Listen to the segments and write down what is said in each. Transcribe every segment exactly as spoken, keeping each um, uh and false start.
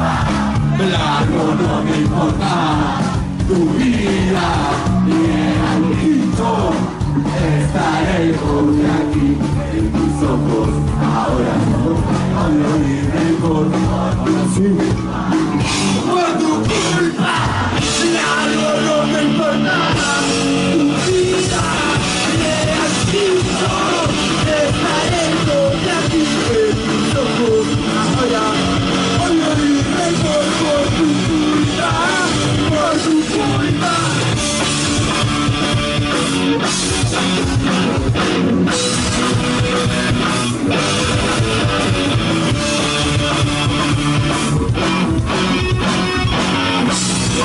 Claro, no me importa tu vida ni el grito. Estaré hoy aquí en tus ojos. Ahora no, al oírme por por tu culpa. Claro, no me importa tu vida ni el grito. Estaré hoy aquí en tus ojos. Ahora no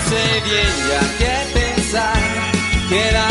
sé bien ya qué pensar.